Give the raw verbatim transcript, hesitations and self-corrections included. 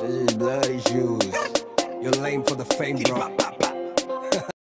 This is bloody shoes. You're lame for the fame, bro.